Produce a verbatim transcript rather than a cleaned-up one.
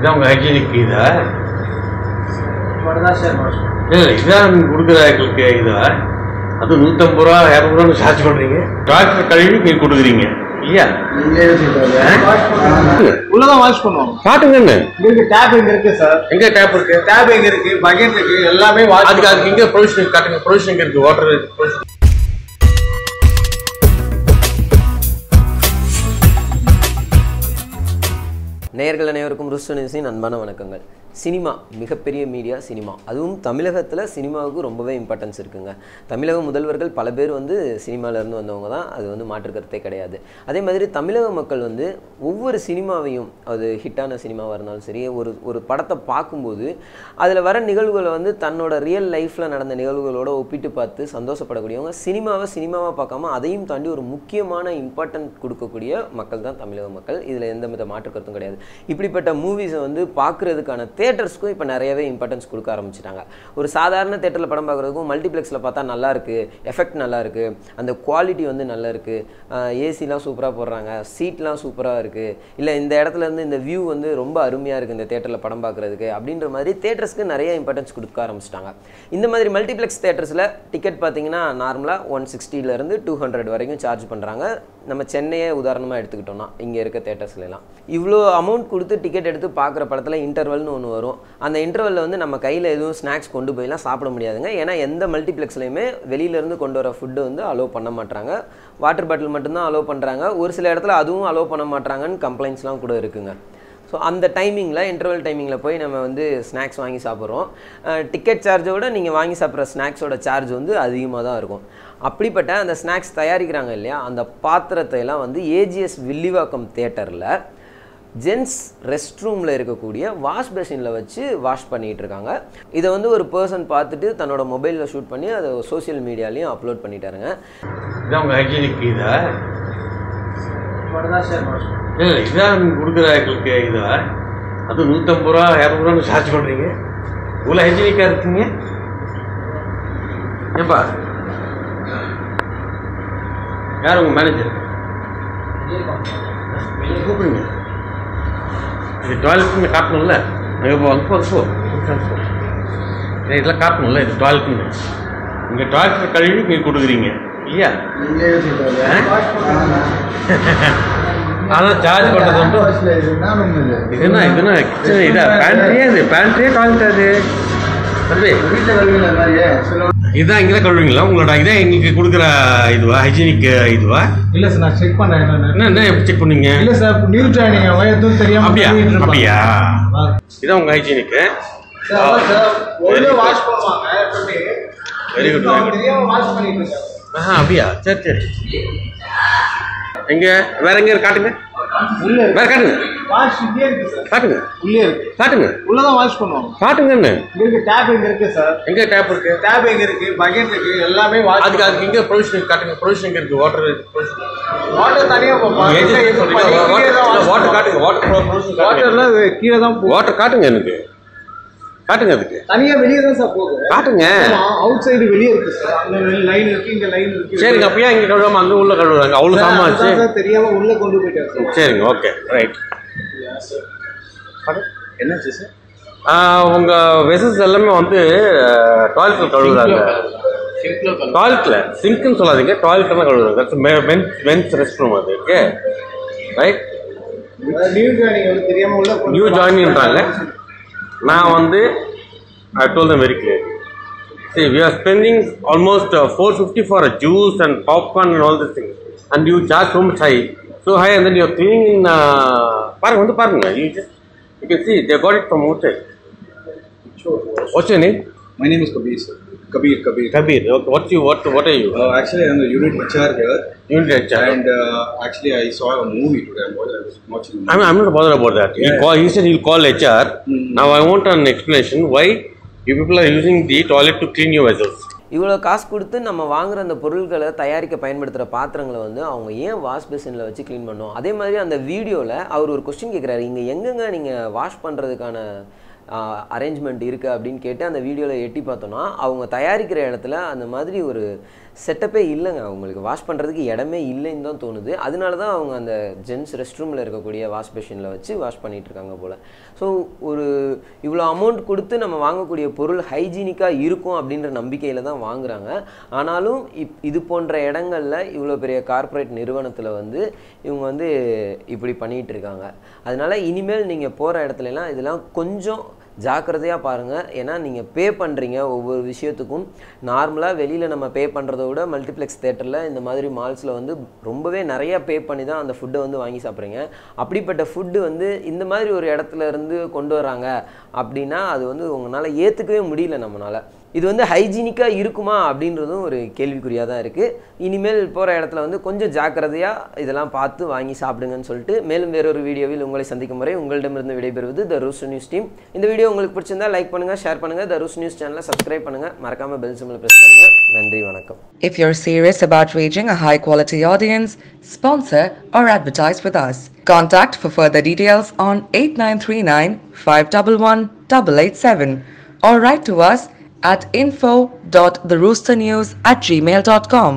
Exam ஆக்கி நிற்கிதா இல்லை exam கொடுக்குறாக்களுக்கு இதுவா அது நூற்றம்பது ரூபா இரநூறு ரூபான்னு சார்ஜ் பண்ணுறீங்க டாக்டர் கல்வி நீங்கள் கொடுக்குறீங்க இல்லையா உள்ளதான் வாஷ் பண்ணுவோம் காட்டுங்க டேப் எங்கே இருக்கு சார் எங்கே டேப் இருக்கு டேப் எங்கே இருக்கு பக்கெட் இருக்கு எல்லாமே அதுக்கு அதுக்கு எங்கே ப்ரொவிஷன் காட்டுங்க ப்ரொவிஷன் எங்கே இருக்கு வாட்டர் ப்ரொவிஷன் நேயர்கள் அனைவருக்கும் ரூஸ்டர் நியூஸின் அன்பான வணக்கங்கள். சினிமா மிகப்பெரிய மீடியா சினிமா, அதுவும் தமிழகத்தில் சினிமாவுக்கு ரொம்பவே இம்பார்ட்டன்ஸ் இருக்குங்க. தமிழக முதல்வர்கள் பல பேர் வந்து சினிமாவிலேருந்து வந்தவங்க தான், அது வந்து மாற்றுக்கருத்தே கிடையாது. அதே மாதிரி தமிழக மக்கள் வந்து ஒவ்வொரு சினிமாவையும், அது ஹிட்டான சினிமாவாக இருந்தாலும் சரி, ஒரு ஒரு படத்தை பார்க்கும்போது அதில் வர நிகழ்வுகளை வந்து தன்னோட ரியல் லைஃப்பில் நடந்த நிகழ்வுகளோடு ஒப்பிட்டு பார்த்து சந்தோஷப்படக்கூடியவங்க. சினிமாவை சினிமாவாக பார்க்காம அதையும் தாண்டி ஒரு முக்கியமான இம்பார்ட்டன்ட் கொடுக்கக்கூடிய மக்கள் தான் தமிழக மக்கள். இதில் எந்த வித மாற்றுக்கருத்தும் கிடையாது. இப்படிப்பட்ட மூவிஸை வந்து பார்க்குறதுக்கான தேட்டர்ஸ்க்கும் இப்போ நிறையவே இம்பார்ட்டன்ஸ் கொடுக்க ஆரம்பிச்சிட்டாங்க. ஒரு சாதாரண தேட்டரில் படம் பார்க்குறதுக்கும் மல்டிப்ளெக்ஸில் பார்த்தா நல்லாயிருக்கு, எஃபெக்ட் நல்லாயிருக்கு, அந்த குவாலிட்டி வந்து நல்லாயிருக்கு, ஏசிலாம் சூப்பராக போடுறாங்க, சீட்லாம் சூப்பராக இருக்குது, இல்லை இந்த இடத்துலேருந்து இந்த வியூ வந்து ரொம்ப அருமையாக இருக்குது இந்த தேட்டரில் படம் பார்க்குறதுக்கு அப்படின்ற மாதிரி தேட்டர்ஸ்க்கு நிறைய இம்பார்ட்டன்ஸ் கொடுக்க ஆரம்பிச்சிட்டாங்க. இந்த மாதிரி மல்டிப்ளெக்ஸ் தேட்டர்ஸில் டிக்கெட் பார்த்தீங்கன்னா நார்மலாக ஒன் சிக்ஸ்டிலேருந்து டூ ஹண்ட்ரட் வரைக்கும் சார்ஜ் பண்ணுறாங்க. நம்ம சென்னையை உதாரணமாக எடுத்துக்கிட்டோம்னா இங்கே இருக்க தேட்டர்ஸ்லாம் இவ்வளோ அமௌண்ட் கொடுத்து டிக்கெட் எடுத்து பார்க்குற படத்தில் இன்டர்வல்னு ஒன்று வரும். அந்த இன்டர்வலில் வந்து நம்ம கையில் எதுவும் ஸ்நாக்ஸ் கொண்டு போய்லாம் சாப்பிட முடியாதுங்க. ஏன்னா எந்த மல்டிப்ளெக்ஸ்லையுமே வெளியிலேருந்து கொண்டு வர ஃபுட்டு வந்து அலோவ் பண்ண மாட்டாங்க. வாட்டர் பாட்டில் மட்டும்தான் அலோவ் பண்ணுறாங்க. ஒரு சில இடத்துல அதுவும் அலோவ் பண்ண மாட்டாங்கன்னு கம்ப்ளைண்ட்ஸ்லாம் கூட இருக்குங்க. ஸோ அந்த டைமிங்கில் இன்டர்வல் டைமிங்கில் போய் நம்ம வந்து ஸ்நாக்ஸ் வாங்கி சாப்பிட்றோம். டிக்கெட் சார்ஜோட நீங்கள் வாங்கி சாப்பிட்ற ஸ்நாக்ஸோட சார்ஜ் வந்து அதிகமாக தான் இருக்கும். அப்படிப்பட்ட அந்த ஸ்நாக்ஸ் தயாரிக்கிறாங்க இல்லையா, அந்த பாத்திரத்தை எல்லாம் வந்து ஏஜிஎஸ் வில்லிவாக்கம் தேட்டரில் ஜென்ஸ் ரெஸ்ட் ரூமில் இருக்கக்கூடிய வாஷ் பேஷனில் வச்சு வாஷ் பண்ணிகிட்டு இருக்காங்க. இதை வந்து ஒரு பர்சன் பார்த்துட்டு தன்னோட மொபைலில் ஷூட் பண்ணி அதை சோசியல் மீடியாலையும் அப்லோட் பண்ணிட்டாருங்க. இல்லை எக்ஸாம் கொடுக்குறாக்களுக்கு இதுவா அது நூற்றம்பது ரூபா இரநூறு ரூபான்னு சார்ஜ் பண்ணுறீங்க. இவ்வளோ ஹைஜீனிக்காக இருக்குங்க ஏப்பா. யார் உங்கள் மேனேஜர்? கூப்பிடுங்க. இது டுவெல்த்துங்க காட்டணும்ல, அங்கே போ அங்கே போ இதெல்லாம் காட்டணும்ல. இது டுவெல்த்துங்க இங்கே டுவெல்த்து கழுவி நீங்கள் கொடுக்குறீங்க இல்லையா, அதான் சார்ஜ் பண்ணுறது வந்து இதுனா இதுனா கிச்சன் இதா பேண்ட்ரியே இது பேண்ட்ரியே கால்ட்டாது இதுதான் இங்கே தான் கழுவிங்களா உங்களோட இதான் எங்களுக்கு கொடுக்குற இதுவா ஹைஜீனிக் இதுவா? இல்லை சார் நான் செக் பண்ணேன். என்ன என்ன எப்படி செக் பண்ணீங்க? இல்லை சார் நியூட்ரானி எதுவும் தெரியாமல் அப்படியா அப்படியா இதான் உங்கள் ஹைஜீனிக்கு. வெரி குட் ஆ அப்படியா சரி சரி. எங்கே வேற எங்கே காட்டுங்க வேற காட்டுங்க காட்டுங்க காட்டுங்க உள்ளதான் வாஷ் பண்ணுவோம் காட்டுங்க. என்ன டேப் எங்கே இருக்கு சார்? எங்கே டேப் இருக்கு டேப் எங்கே இருக்கு பக்கெட் இருக்கு எல்லாமே அதுக்கு அதுக்கு எங்கே ப்ரொவிஷன் காட்டுங்க ப்ரொவிஷன் இருக்கு வாட்டர் வாட்டர் தனியாக வாட்டர் காட்டுங்க வாட்டர் வாட்டர்லாம் கீழே தான் வாட்டர் காட்டுங்க எனக்கு காட்டுங்க அதுக்கு தனியாக வெளியே தான் சார் போகுது காட்டுங்க. அவுட் சைடு வெளியே இருக்கு சார் அங்கே லைன் இருக்கு இங்கே லைன் இருக்கு. சரிங்க அப்பயே இங்கே கழுவாமல் அங்கே உள்ளே கழுவுறாங்க அவ்வளோ சாமாச்சு தெரியாமல் உள்ளே கொண்டு போயிட்டாங்க. சரிங்க ஓகே ரைட். என்னாச்சு சார் உங்கள் வெசஸ் எல்லாமே வந்து டாய்லெட்டில் கழுவுறாங்க டாய்லெட்டில் சிங்க்னு சொல்லாதீங்க டாய்லெட்டில் தான் கழுவுறாங்க. மென்ஸ் ரெஸ்ட் ரூம் அது ஓகே ரைட். நியூ ஜாயினிங் வந்து தெரியாமல் உள்ள நியூ ஜாயினிங்ன்றாங்க. நான் வந்து I told them very clear see we are spending almost uh, four fifty for a juice and popcorn and all these things and you charge so much high so high and then you are cleaning பாருங்க வந்து பாருங்க you just you can see they got it from hotel. Sure, what's your name? My name is Kabir sir. Kabir Kabir Kabir okay. what you what what are you? Uh, actually I am the unit H R here. Unit H R and uh, actually I saw a movie today. I was watching a movie. I'm, I'm not bothered about that. Yeah. You call he said he'll call H R. Mm-hmm. Now I want an explanation why you people are using the toilet to clean your vessels. இவ்வளோ காசு கொடுத்து நம்ம வாங்குற அந்த பொருட்களை தயாரிக்க பயன்படுத்துகிற பாத்திரங்களை வந்து அவங்க ஏன் வாஷ் பேசினில் வச்சு க்ளீன் பண்ணோம்? அதே மாதிரி அந்த வீடியோவில் அவர் ஒரு கொஸ்டின் கேட்குறாரு, இங்கே எங்கெங்க நீங்கள் வாஷ் பண்ணுறதுக்கான arrangement irukku appdin ketta and video la etti paathona avanga tayarikkira edathila and madri oru setup e illenga avangalukku wash pandradhukku idame illenu dhaan thonudhu adinala dhaan avanga and gents restroom la irukkodiya wash basin la vechi wash panniterukanga pole so oru ivlo amount koduthu nama vaangakodiya porul hygienic ah irukum appdindra nambikaiyila dhaan vaangranga aanalum idu pondra idangalla ivlo periya corporate niruvanathila vandu ivanga vandu ipdi panniterukanga adinala inimel neenga pora edathila illa idella konjam ஜாக்கிரதையா பாருங்க ஏனா நீங்க பே பண்றீங்க ஒவ்வொரு விஷயத்துக்கும் நார்மலா வெளியில நம்ம பே பண்றதை விட மல்டிப்ளெக்ஸ் தியேட்டர்ல இந்த மாதிரி மால்ஸ்ல வந்து ரொம்பவே நிறைய பே பண்ணி தான் அந்த ஃபுட் வந்து வாங்கி சாப்பிடுறீங்க அப்படிப்பட்ட ஃபுட் வந்து இந்த மாதிரி ஒரு இடத்துல இருந்து கொண்டு வராங்க அப்படினா அது வந்து உங்களால ஏத்துக்கவே முடியல நம்மனால இது வந்து ஹைஜீனிக்கா இருக்குமா அப்படின்றதும் ஒரு கேள்விக்குறியா தான் இருக்கு இனிமேல் போற இடத்துல வந்து கொஞ்சம் ஜாக்கிரதையா இதெல்லாம் பார்த்து வாங்கி சாப்பிடுங்கன்னு சொல்லிட்டு மேலும் வேற ஒரு வீடியோவில் உங்களை சந்திக்கும் வரை உங்களிடமிருந்து விடைபெறுவது The Rooster News Team இந்த வீடியோ உங்களுக்கு பிடிச்சிருந்தா லைக் பண்ணுங்க ஷேர் பண்ணுங்க The Rooster News channel-ஐ subscribe பண்ணுங்க மறக்காம bell symbol press பண்ணுங்க நன்றி வணக்கம் If you're serious about reaching a high quality audience sponsor or advertise with us contact for further details on eight nine three nine five one one eight eight seven or write to us at info dot the rooster news at gmail dot com.